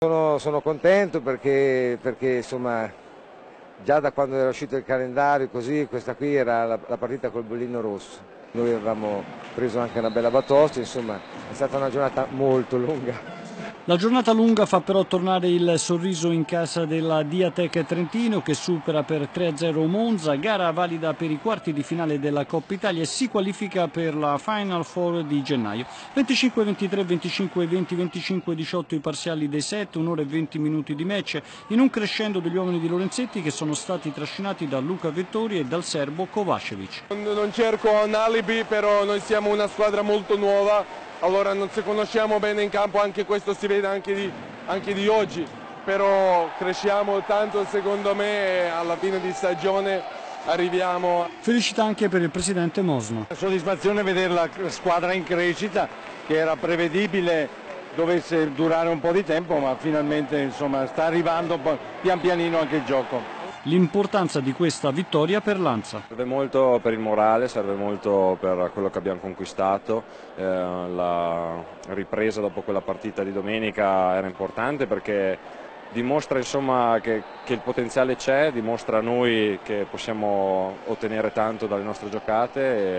Sono contento perché insomma, già da quando era uscito il calendario così, questa qui era la partita col bollino rosso. Noi avevamo preso anche una bella batosta, insomma è stata una giornata molto lunga. La giornata lunga fa però tornare il sorriso in casa della Diatec Trentino, che supera per 3-0 Monza, gara valida per i quarti di finale della Coppa Italia, e si qualifica per la Final Four di gennaio. 25-23, 25-20, 25-18 i parziali dei set, un'ora e 20 minuti di match, in un crescendo degli uomini di Lorenzetti che sono stati trascinati da Luca Vettori e dal serbo Kovacevic. Non cerco un alibi, però noi siamo una squadra molto nuova. Allora non ci conosciamo bene in campo, anche questo si vede anche di oggi, però cresciamo tanto secondo me e alla fine di stagione arriviamo. Felicità anche per il presidente Mosma. Soddisfazione vedere la squadra in crescita, che era prevedibile dovesse durare un po' di tempo, ma finalmente insomma, sta arrivando pian pianino anche il gioco. L'importanza di questa vittoria per Lanza. Serve molto per il morale, serve molto per quello che abbiamo conquistato. La ripresa dopo quella partita di domenica era importante perché dimostra insomma, che il potenziale c'è, dimostra a noi che possiamo ottenere tanto dalle nostre giocate.